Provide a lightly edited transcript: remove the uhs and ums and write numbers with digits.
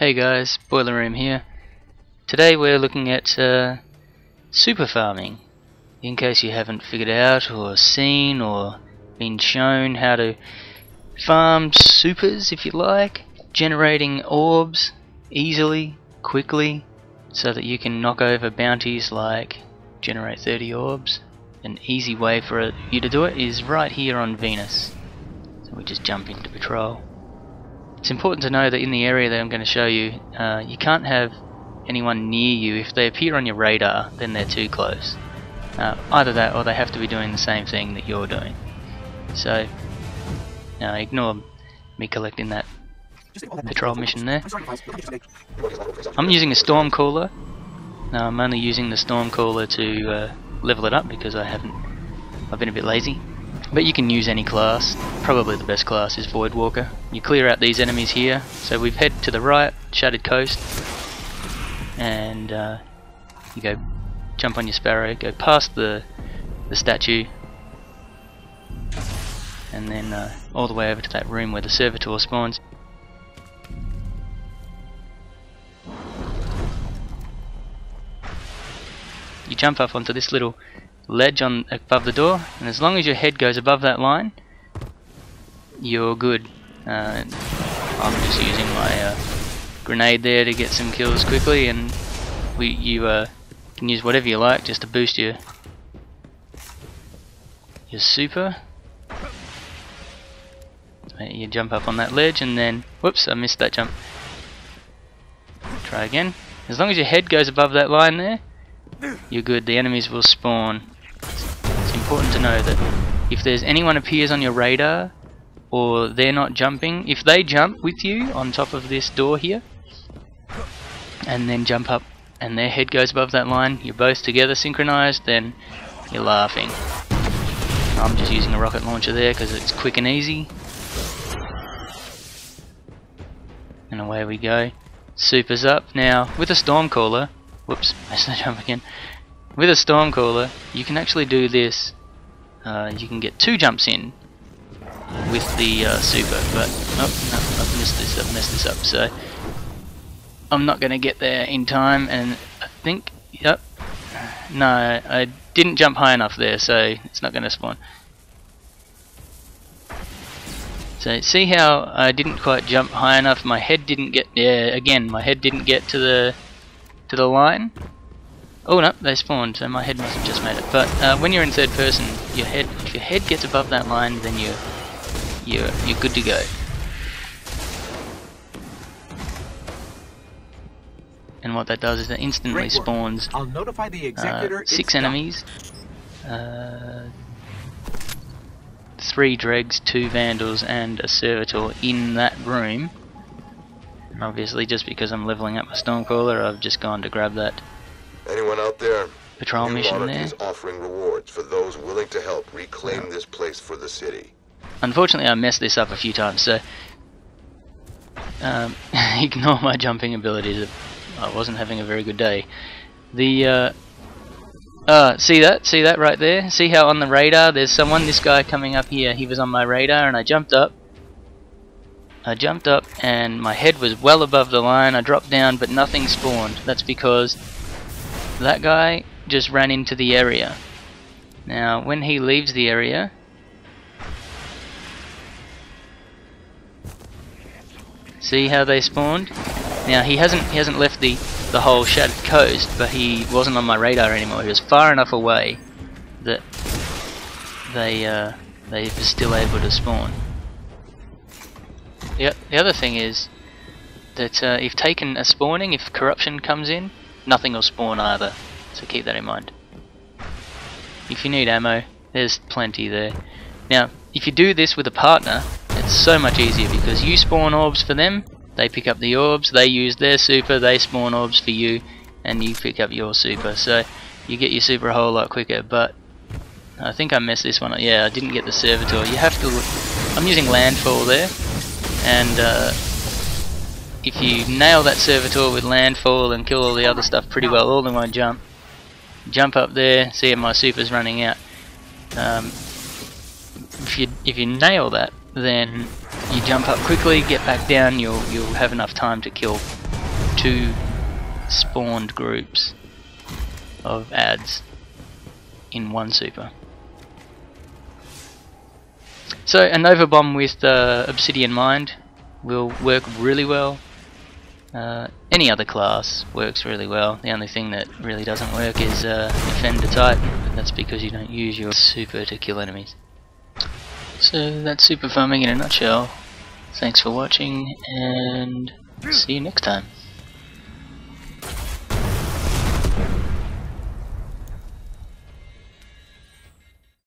Hey guys, BoylerRoom here. Today we're looking at super farming. In case you haven't figured out or seen or been shown how to farm supers, if you like, generating orbs easily, quickly, so that you can knock over bounties like generate 30 orbs. An easy way for you to do it is right here on Venus. So we just jump into Patrol. It's important to know that in the area that I'm going to show you, you can't have anyone near you. If they appear on your radar, then they're too close. Either that or they have to be doing the same thing that you're doing. So, now ignore me collecting that patrol mission there. I'm using a Stormcaller. Now I'm only using the Stormcaller to level it up because I've been a bit lazy. But you can use any class. Probably the best class is Voidwalker. You clear out these enemies here. So we head to the right, Shattered Coast, and you go jump on your Sparrow, go past the statue, and then all the way over to that room where the Servitor spawns. You jump up onto this little ledge on above the door, and as long as your head goes above that line, you're good. I'm just using my grenade there to get some kills quickly, and you can use whatever you like just to boost your super. You jump up on that ledge, and then whoops, I missed that jump. Try again. As long as your head goes above that line there, you're good. The enemies will spawn. It's important to know that if there's anyone appears on your radar or they're not jumping, if they jump with you on top of this door here and then jump up and their head goes above that line, you're both together synchronized, then you're laughing. I'm just using a rocket launcher there because it's quick and easy, and away we go. Super's up. Now with a Stormcaller, whoops, missed the jump again. With a Stormcaller, you can actually do this. You can get two jumps in with the super, but oh, no, I've messed this up. So I'm not going to get there in time, and I think, yep, no, I didn't jump high enough there, so it's not going to spawn. So see how I didn't quite jump high enough? My head didn't get. Yeah, again, my head didn't get to the line. Oh no, they spawned, so my head must have just made it. But when you're in third person, if your head gets above that line, then you're good to go. And what that does is it instantly spawns 6 enemies, 3 Dregs, 2 Vandals, and a Servitor in that room. Obviously, just because I'm leveling up my Stonecaller, I've just gone to grab that. Anyone out there? Patrol mission there. Is offering rewards for those willing to help reclaim this place for the city. Unfortunately, I messed this up a few times, so ignore my jumping abilities. I wasn't having a very good day. The see that right there? See how on the radar there's someone? This guy coming up here, he was on my radar, and I jumped up. And my head was well above the line. I dropped down, but nothing spawned. That's because that guy just ran into the area. Now, when he leaves the area, see how they spawned? Now he hasn't left the whole Shattered Coast, but he wasn't on my radar anymore. He was far enough away that they were still able to spawn. The other thing is that if taken a spawning, if corruption comes in, nothing will spawn either. So keep that in mind. If you need ammo, there's plenty there. Now, if you do this with a partner, it's so much easier because you spawn orbs for them, they pick up the orbs, they use their super, they spawn orbs for you, and you pick up your super. So you get your super a whole lot quicker, but I think I messed this one up. Yeah, I didn't get the Servitor. You have to look. I'm using Landfall there. And if you nail that Servitor with Landfall and kill all the other stuff pretty well all in one jump, jump up there, see if my super's running out. If you nail that, then you jump up quickly, get back down, you'll have enough time to kill two spawned groups of ads in one super. So a Nova Bomb with Obsidian Mind will work really well. Any other class works really well. The only thing that really doesn't work is Defender type, but that's because you don't use your super to kill enemies. So that's super farming in a nutshell. Thanks for watching, and see you next time.